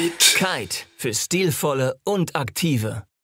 Kite. Kite für stilvolle und aktive.